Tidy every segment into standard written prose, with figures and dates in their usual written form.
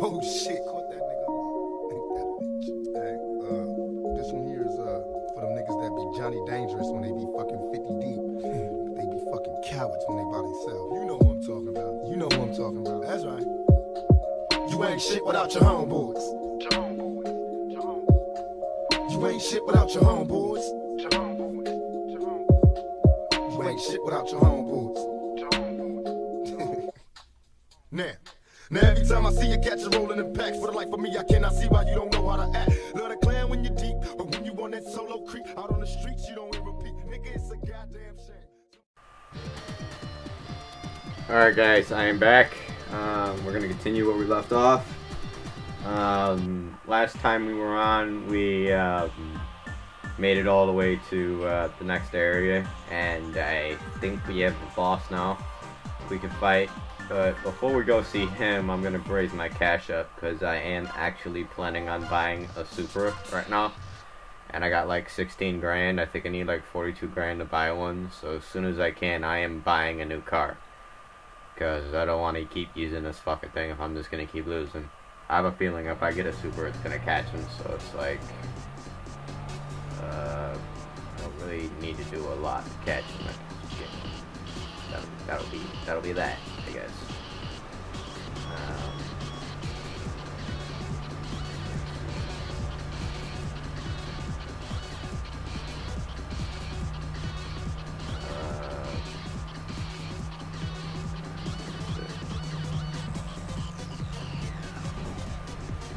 Oh shit, caught that nigga. That bitch. Hey, this one here is for them niggas that be Johnny Dangerous when they be fucking 50 deep. But they be fucking cowards when they by themselves. You know who I'm talking about. You know who I'm talking about. That's right. You ain't shit without your homeboys. Your homeboys. Your homeboys. You ain't shit without your homeboys. Your homeboys. Your homeboys. You ain't shit without your homeboys. Your homeboys. Your homeboys. Now every time I see you catch a rolling in packs, for the life of me I cannot see why you don't know how to act. Love the clan when you're deep, but when you on that solo creep out on the streets you don't even repeat. Nigga, it's a goddamn shame. Alright guys, I am back. We're gonna continue where we left off. Last time we were on, we made it all the way to the next area, and I think we have the boss now we can fight. But before we go see him, I'm gonna raise my cash up because I am actually planning on buying a Supra right now, and I got like 16 grand. I think I need like 42 grand to buy one. So as soon as I can, I am buying a new car because I don't want to keep using this fucking thing if I'm just gonna keep losing. I have a feeling if I get a Supra, it's gonna catch him. So it's like I don't really need to do a lot to catch him. Like, shit. That'll be that, I guess.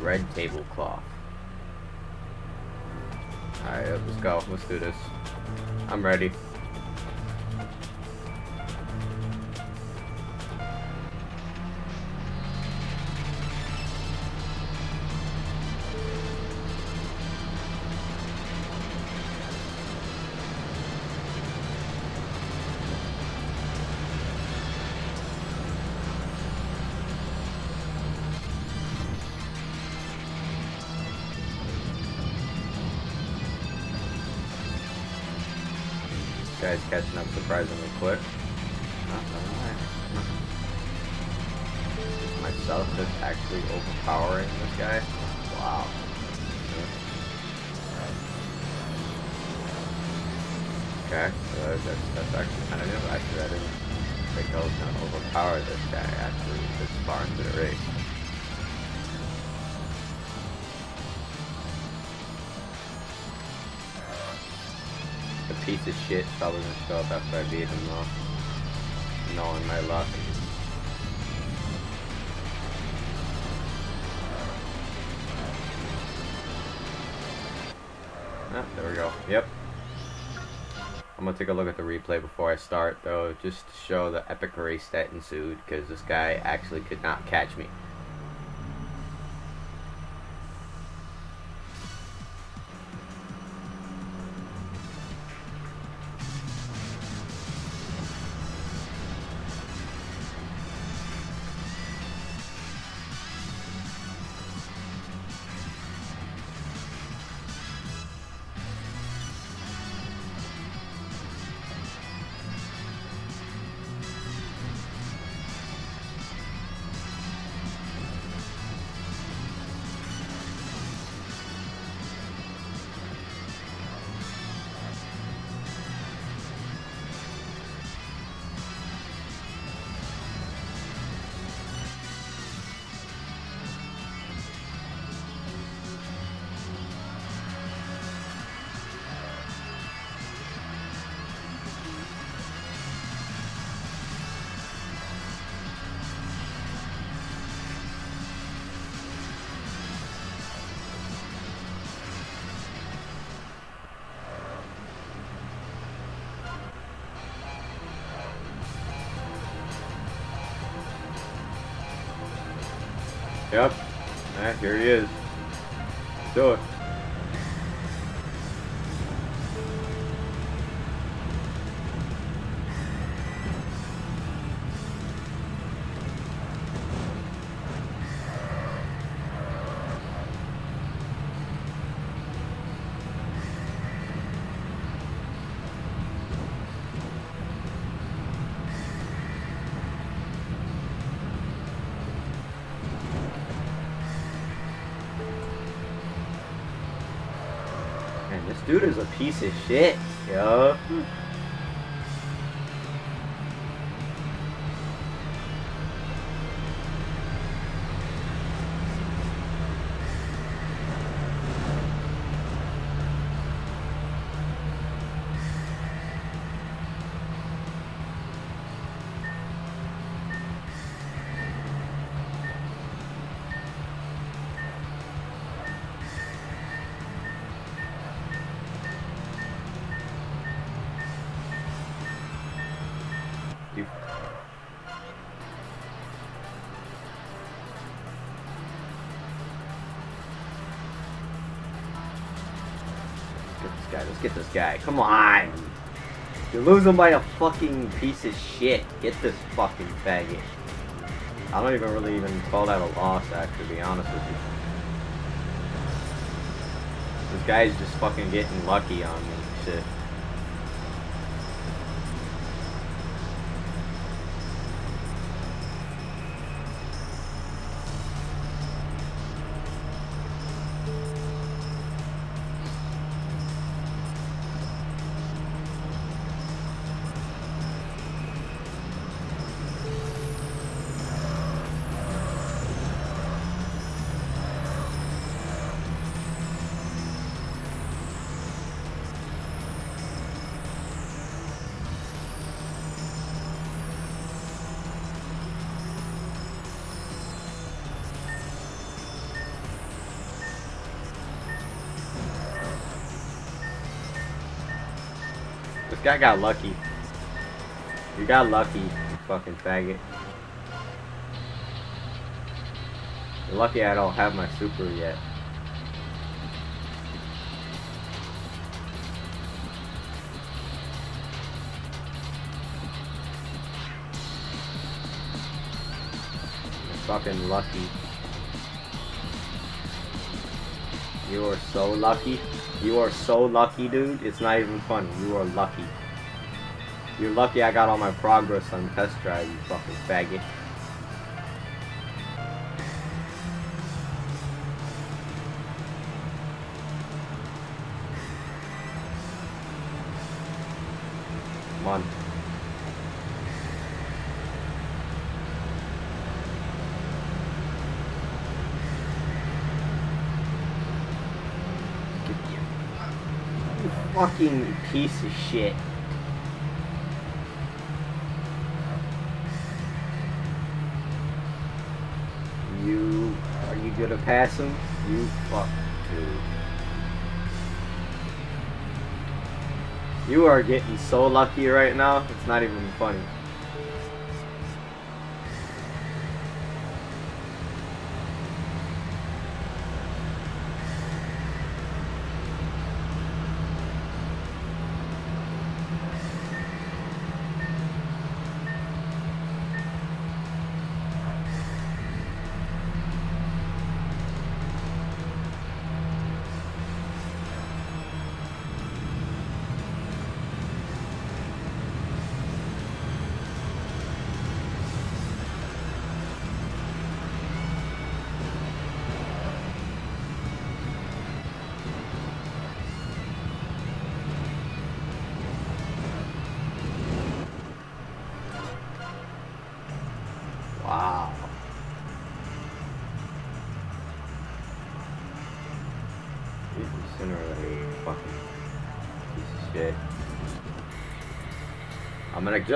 Red tablecloth. Alright, let's go. Let's do this. I'm ready. Guys catching up surprisingly quick. Not gonna lie. Myself is actually overpowering this guy. Wow. Okay, so that's actually kind of new. Actually, I didn't think I was gonna overpower this guy actually this far into the race. Piece of shit probably gonna show up after I beat him though. Knowing my luck. Ah, there we go. Yep. I'm gonna take a look at the replay before I start though, just to show the epic race that ensued, because this guy actually could not catch me. Yep. Alright, here he is. Let's do it. dude is a piece of shit, yo. Guy, come on! You lose him by a fucking piece of shit. Get this fucking faggot. I don't even really call that a loss, actually, to be honest with you. This guy's just fucking getting lucky on me and shit. Guy got lucky. You got lucky, you fucking faggot. You're lucky I don't have my Supra yet. You're fucking lucky. You are so lucky. You are so lucky, dude. It's not even funny. You are lucky. You're lucky I got all my progress on test drive, you fucking faggot. Come on. Fucking piece of shit. You are you gonna pass him? You fuck, dude. You are getting so lucky right now. It's not even funny.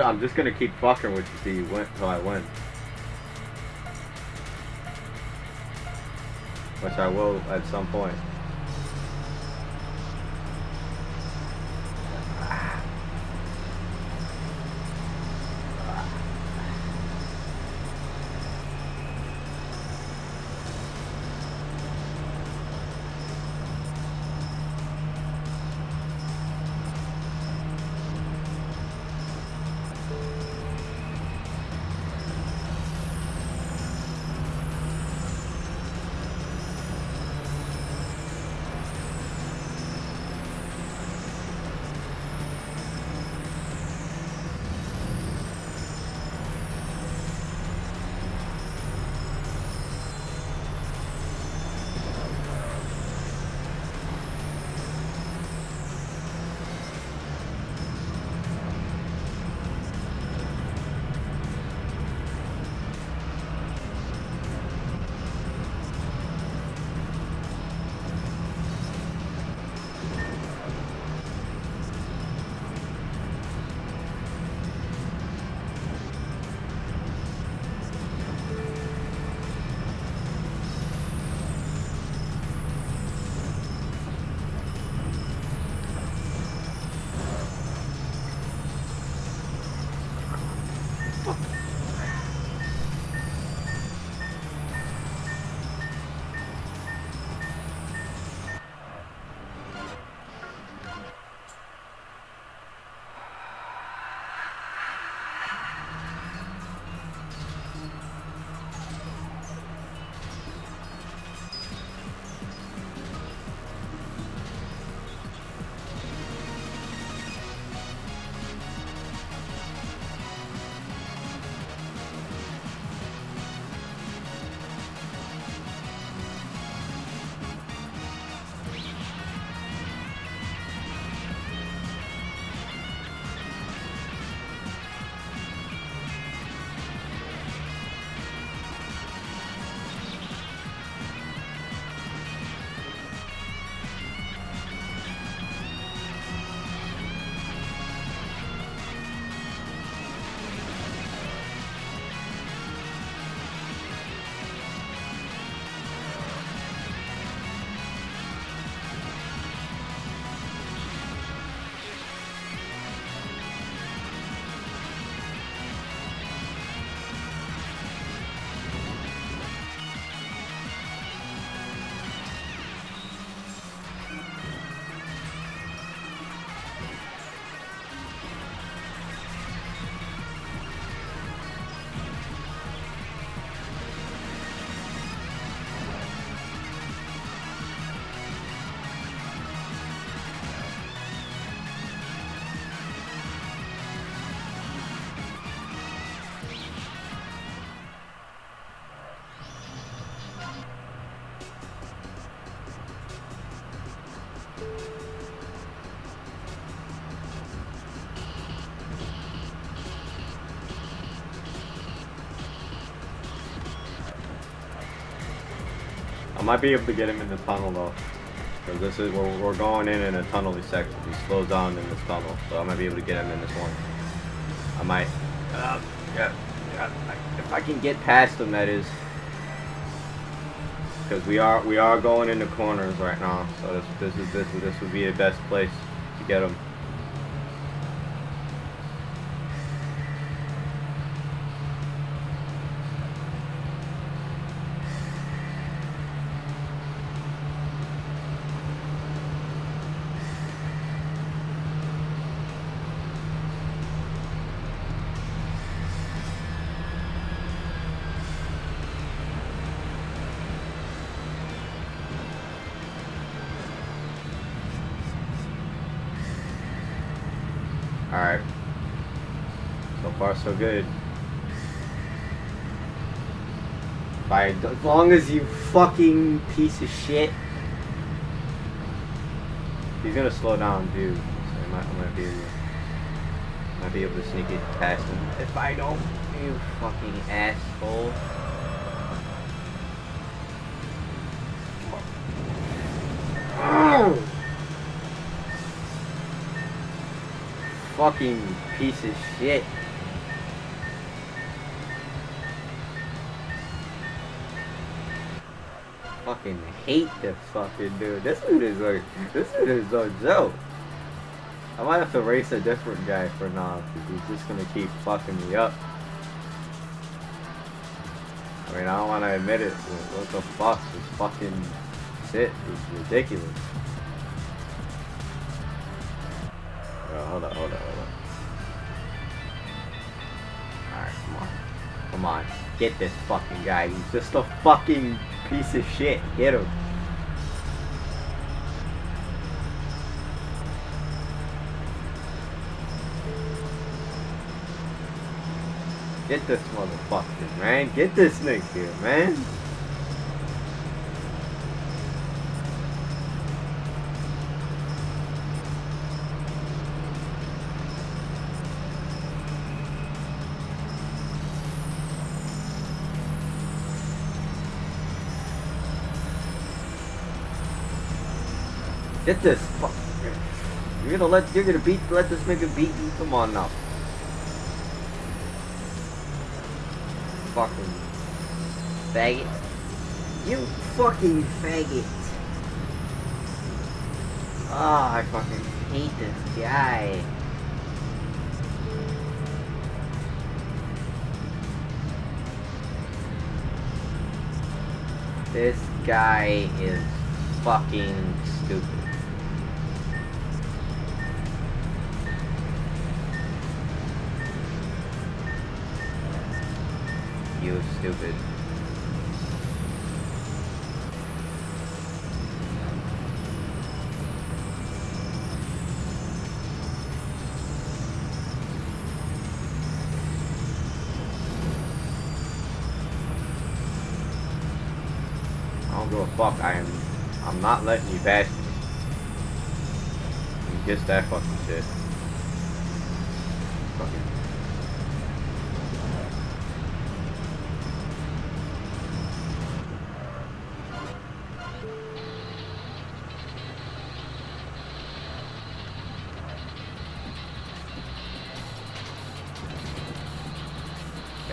I'm just gonna keep fucking with you till I win. Which I will at some point. might be able to get him in the tunnel though. Cause this is where we're going in a tunnely section. He slows down in this tunnel, so I might be able to get him in this one. I might. If I can get past him, that is. Cause we are going into corners right now, so this would be the best place to get him. Alright, so far so good. Fine, as long as you fucking piece of shit. He's gonna slow down too, so I might be able to sneak it past him. If I don't, you fucking asshole. Fucking piece of shit. Fucking hate this fucking dude. This dude is a joke. I might have to race a different guy for now because he's just gonna keep fucking me up. I mean, I don't wanna admit it, but what the fuck? This fucking shit is ridiculous. Hold up. Alright, come on. Get this fucking guy. He's just a fucking piece of shit. Get him. Get this motherfucker, man. Get this nigga, man. Get this fuck. You're gonna let this nigga beat you? Come on now. Fucking faggot. You fucking faggot. Ah, oh, I fucking hate this guy. This guy is fucking stupid. You stupid. I don't give a fuck. I'm not letting you bash me. You guess that fucking shit. Fucking.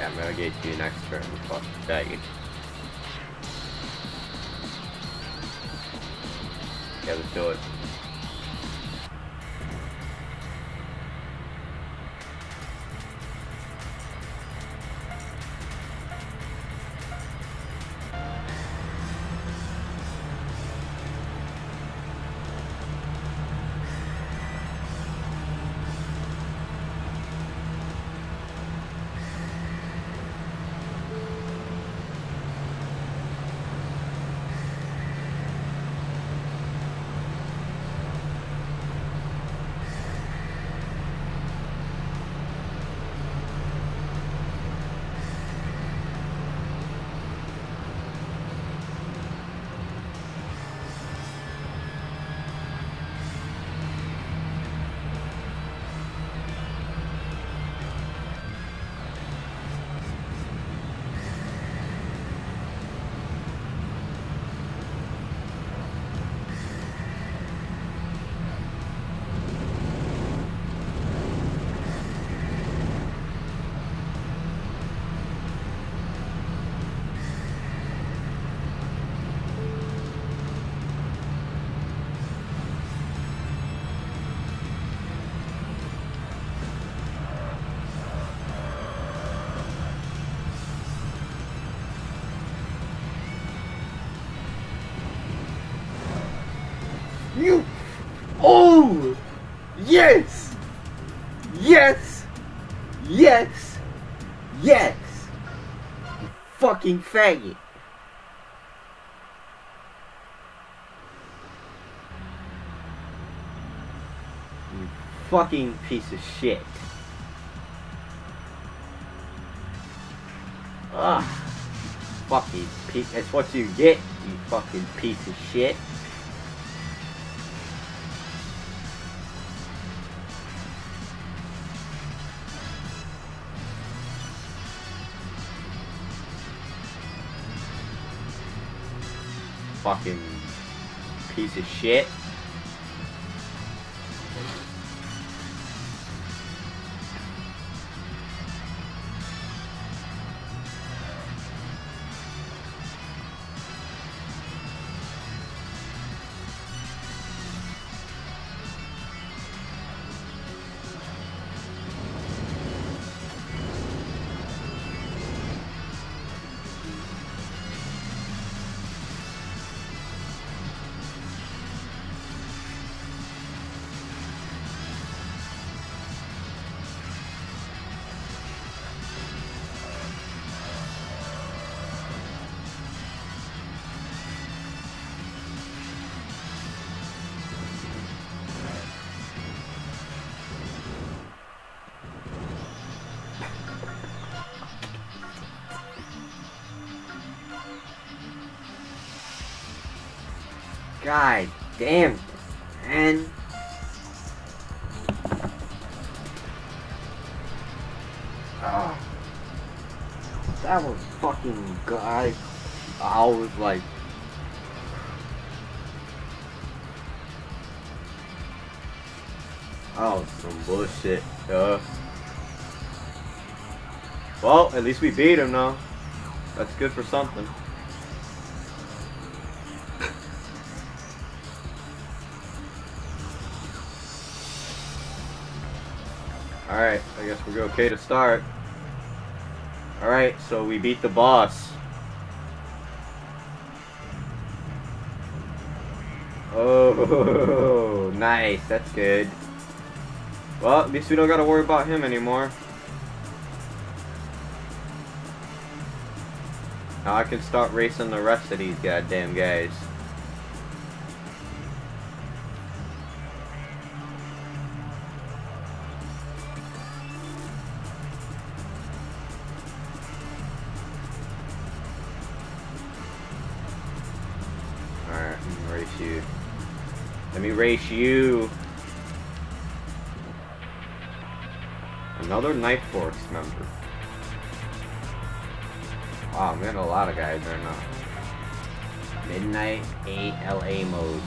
I'm gonna get you next turn, you fucking faggot. Yeah, let's do it. Yes! Yes! You fucking faggot! You fucking piece of shit. Ugh. Fucking piece. That's what you get, you fucking piece of shit. Fucking piece of shit. God damn, man. Oh, that was fucking God. I was like, oh, some bullshit. Well, at least we beat him now. That's good for something. Alright, I guess we're okay to start. Alright, so we beat the boss. Oh, nice, that's good. Well, at least we don't gotta worry about him anymore. Now I can start racing the rest of these goddamn guys. Race you. Another Night Force member. Wow, man, a lot of guys are now. Midnight ALA mode.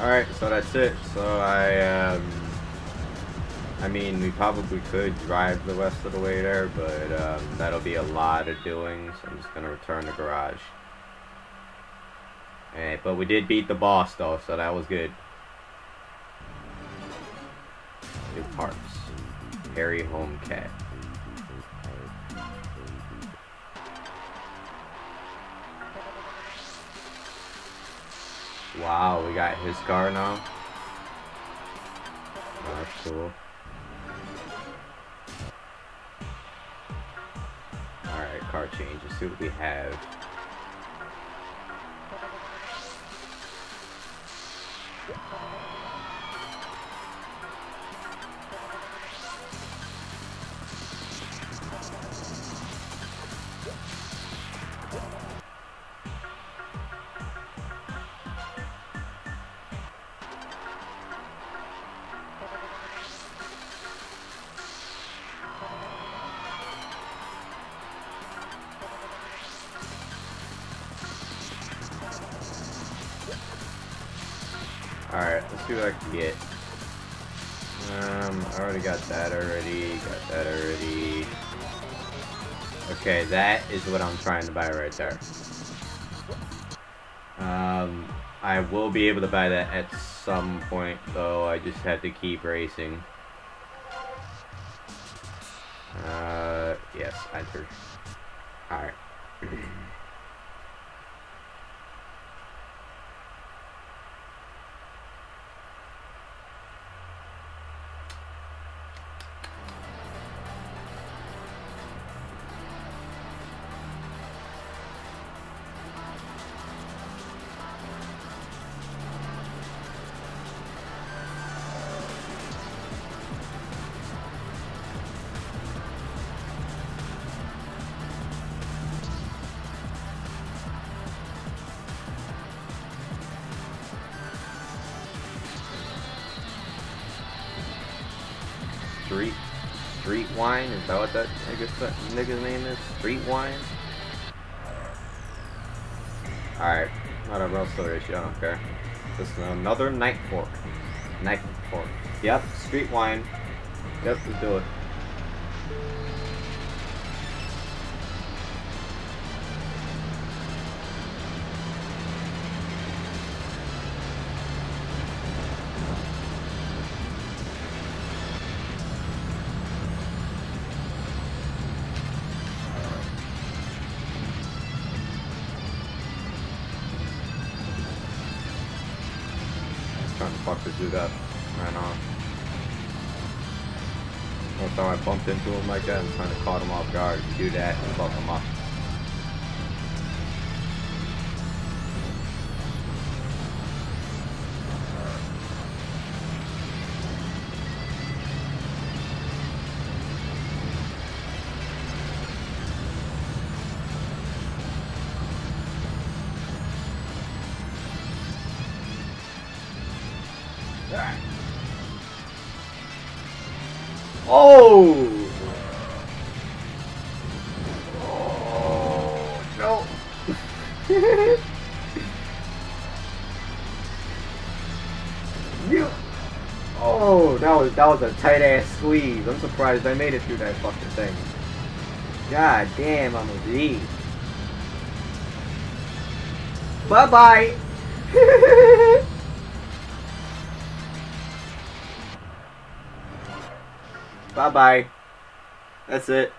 Alright, so that's it. So I mean, we probably could drive the rest of the way there, but that'll be a lot of doing, so I'm just gonna return to the garage. Alright, but we did beat the boss though, so that was good. New parts. Harry Home Cat. Wow, we got his car now. Oh, that's cool. Alright, car change. Let's see what we have. Alright, let's see what I can get. I already got that already, Okay, that is what I'm trying to buy right there. I will be able to buy that at some point, though. I just have to keep racing. Yes, enter. Alright. Street Vine? Is that what that nigga's name is? Street Vine? Alright, not a real story issue, I don't care. This is another Night Force. Yep, Street Vine. Yep, let's do it. Trying to fuck this dude up right now. First time I bumped into him like that, I'm trying to caught him off guard. Do that and fuck him up. Oh! Oh no! Oh, that was a tight ass squeeze. I'm surprised I made it through that fucking thing. God damn, I'm a Z. Bye bye. Bye-bye. That's it.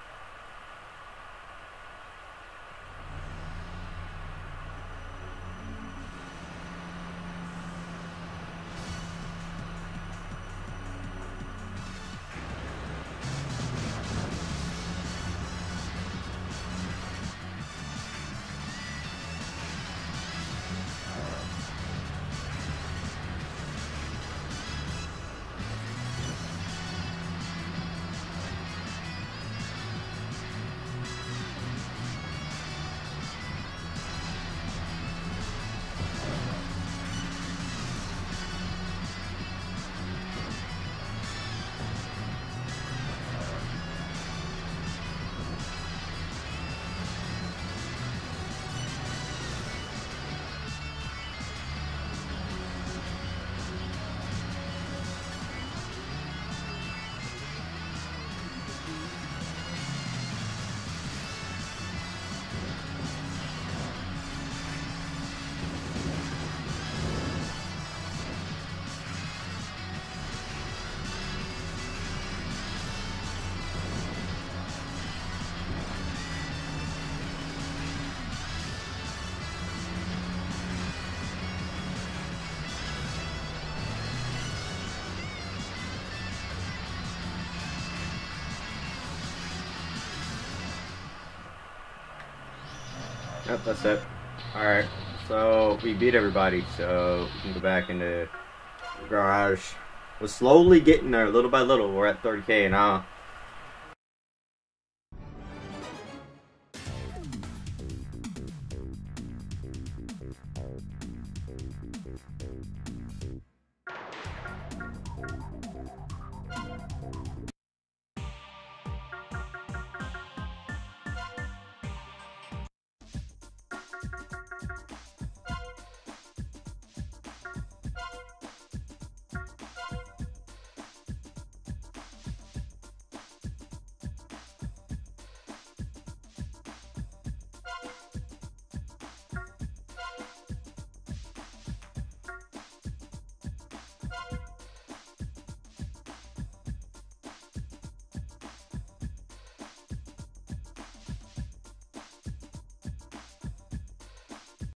Yep, that's it. Alright, so we beat everybody, so we can go back into the garage. We're slowly getting there, little by little. We're at 30K now.